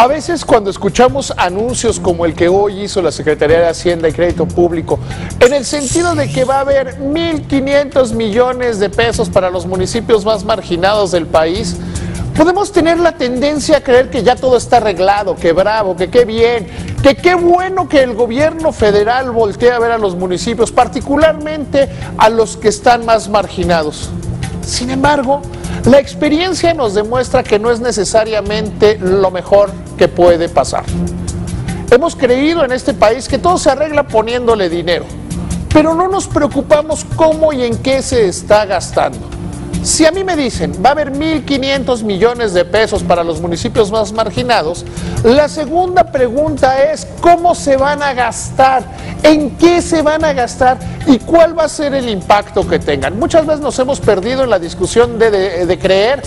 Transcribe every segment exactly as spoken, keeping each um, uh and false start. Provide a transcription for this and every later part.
A veces cuando escuchamos anuncios como el que hoy hizo la Secretaría de Hacienda y Crédito Público, en el sentido de que va a haber mil quinientos millones de pesos para los municipios más marginados del país, podemos tener la tendencia a creer que ya todo está arreglado, que bravo, que qué bien, que qué bueno que el gobierno federal voltea a ver a los municipios, particularmente a los que están más marginados. Sin embargo, la experiencia nos demuestra que no es necesariamente lo mejor que puede pasar. Hemos creído en este país que todo se arregla poniéndole dinero, pero no nos preocupamos cómo y en qué se está gastando. Si a mí me dicen, va a haber mil quinientos millones de pesos para los municipios más marginados, la segunda pregunta es, ¿cómo se van a gastar? ¿En qué se van a gastar? ¿Y cuál va a ser el impacto que tengan? Muchas veces nos hemos perdido en la discusión de, de, de creer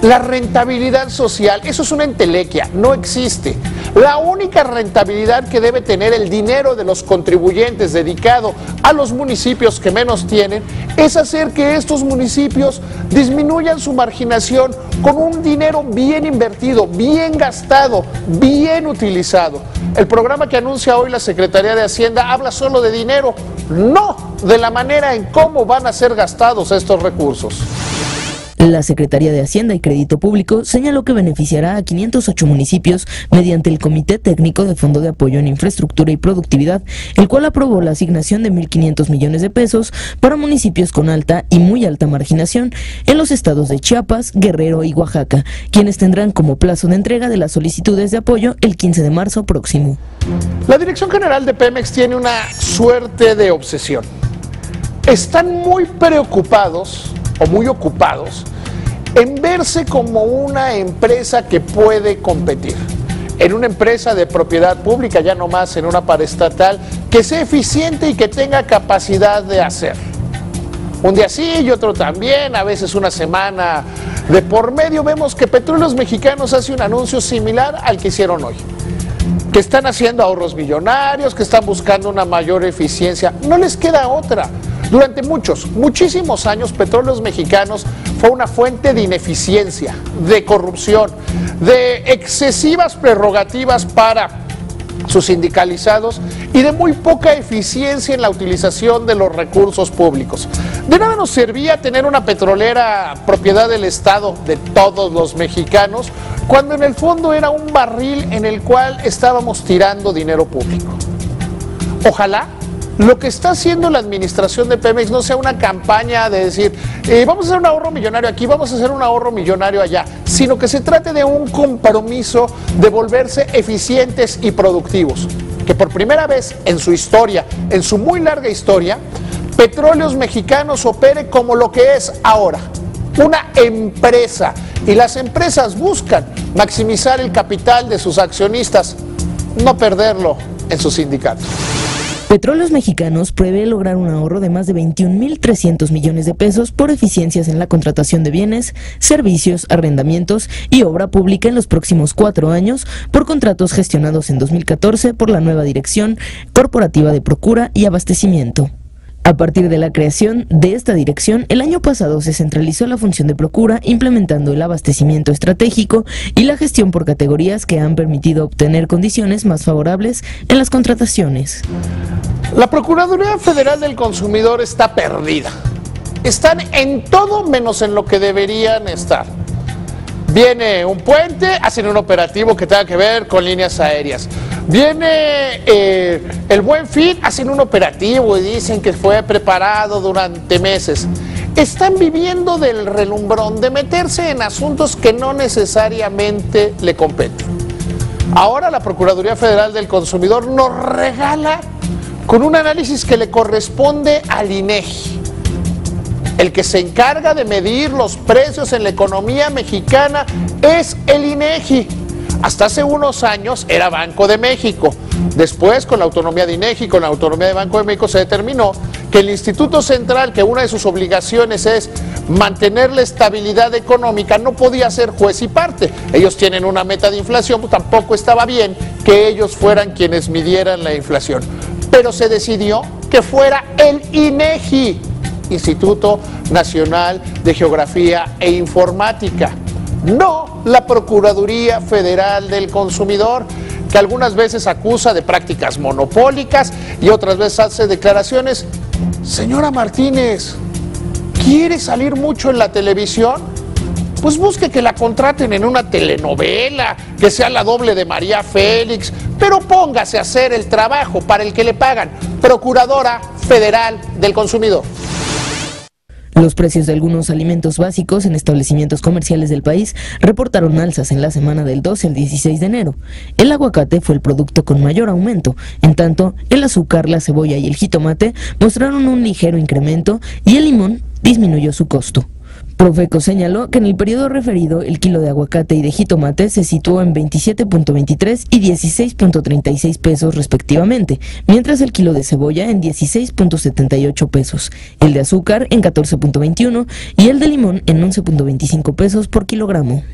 la rentabilidad social. Eso es una entelequia, no existe. La única rentabilidad que debe tener el dinero de los contribuyentes dedicado a los municipios que menos tienen es hacer que estos municipios disminuyan su marginación con un dinero bien invertido, bien gastado, bien utilizado. El programa que anuncia hoy la Secretaría de Hacienda habla solo de dinero, no de la manera en cómo van a ser gastados estos recursos. La Secretaría de Hacienda y Crédito Público señaló que beneficiará a quinientos ocho municipios mediante el Comité Técnico de Fondo de Apoyo en Infraestructura y Productividad, el cual aprobó la asignación de mil quinientos millones de pesos para municipios con alta y muy alta marginación en los estados de Chiapas, Guerrero y Oaxaca, quienes tendrán como plazo de entrega de las solicitudes de apoyo el quince de marzo próximo. La Dirección General de Pemex tiene una suerte de obsesión. Están muy preocupados o muy ocupados en verse como una empresa que puede competir, en una empresa de propiedad pública, ya no más en una paraestatal, que sea eficiente y que tenga capacidad de hacer. Un día sí y otro también, a veces una semana de por medio. Vemos que Petróleos Mexicanos hace un anuncio similar al que hicieron hoy, que están haciendo ahorros millonarios, que están buscando una mayor eficiencia. No les queda otra. Durante muchos, muchísimos años, Petróleos Mexicanos fue una fuente de ineficiencia, de corrupción, de excesivas prerrogativas para sus sindicalizados y de muy poca eficiencia en la utilización de los recursos públicos. De nada nos servía tener una petrolera propiedad del Estado, de todos los mexicanos, cuando en el fondo era un barril en el cual estábamos tirando dinero público. Ojalá lo que está haciendo la administración de Pemex no sea una campaña de decir eh, vamos a hacer un ahorro millonario aquí, vamos a hacer un ahorro millonario allá, sino que se trate de un compromiso de volverse eficientes y productivos, que por primera vez en su historia, en su muy larga historia, Petróleos Mexicanos opere como lo que es ahora, una empresa, y las empresas buscan maximizar el capital de sus accionistas, no perderlo en sus sindicatos. Petróleos Mexicanos prevé lograr un ahorro de más de veintiún mil trescientos millones de pesos por eficiencias en la contratación de bienes, servicios, arrendamientos y obra pública en los próximos cuatro años por contratos gestionados en dos mil catorce por la nueva Dirección Corporativa de Procura y Abastecimiento. A partir de la creación de esta dirección, el año pasado se centralizó la función de procura, implementando el abastecimiento estratégico y la gestión por categorías que han permitido obtener condiciones más favorables en las contrataciones. La Procuraduría Federal del Consumidor está perdida. Están en todo menos en lo que deberían estar. Viene un puente, hacen un operativo que tenga que ver con líneas aéreas. Viene eh, el Buen Fin, hacen un operativo y dicen que fue preparado durante meses. Están viviendo del relumbrón, de meterse en asuntos que no necesariamente le competen. Ahora la Procuraduría Federal del Consumidor nos regala con un análisis que le corresponde al INEGI, el que se encarga de medir los precios en la economía mexicana es el INEGI. Hasta hace unos años era Banco de México. Después, con la autonomía de INEGI, con la autonomía de Banco de México, se determinó que el Instituto Central, que una de sus obligaciones es mantener la estabilidad económica, no podía ser juez y parte. Ellos tienen una meta de inflación, pues tampoco estaba bien que ellos fueran quienes midieran la inflación. Pero se decidió que fuera el INEGI, Instituto Nacional de Geografía e Informática, no la Procuraduría Federal del Consumidor, que algunas veces acusa de prácticas monopólicas y otras veces hace declaraciones. Señora Martínez, ¿quiere salir mucho en la televisión? Pues busque que la contraten en una telenovela, que sea la doble de María Félix, pero póngase a hacer el trabajo para el que le pagan. Procuradora Federal del Consumidor. Los precios de algunos alimentos básicos en establecimientos comerciales del país reportaron alzas en la semana del doce al dieciséis de enero. El aguacate fue el producto con mayor aumento, en tanto el azúcar, la cebolla y el jitomate mostraron un ligero incremento y el limón disminuyó su costo. Profeco señaló que en el periodo referido el kilo de aguacate y de jitomate se situó en veintisiete punto veintitrés y dieciséis punto treinta y seis pesos respectivamente, mientras el kilo de cebolla en dieciséis punto setenta y ocho pesos, el de azúcar en catorce punto veintiuno y el de limón en once punto veinticinco pesos por kilogramo.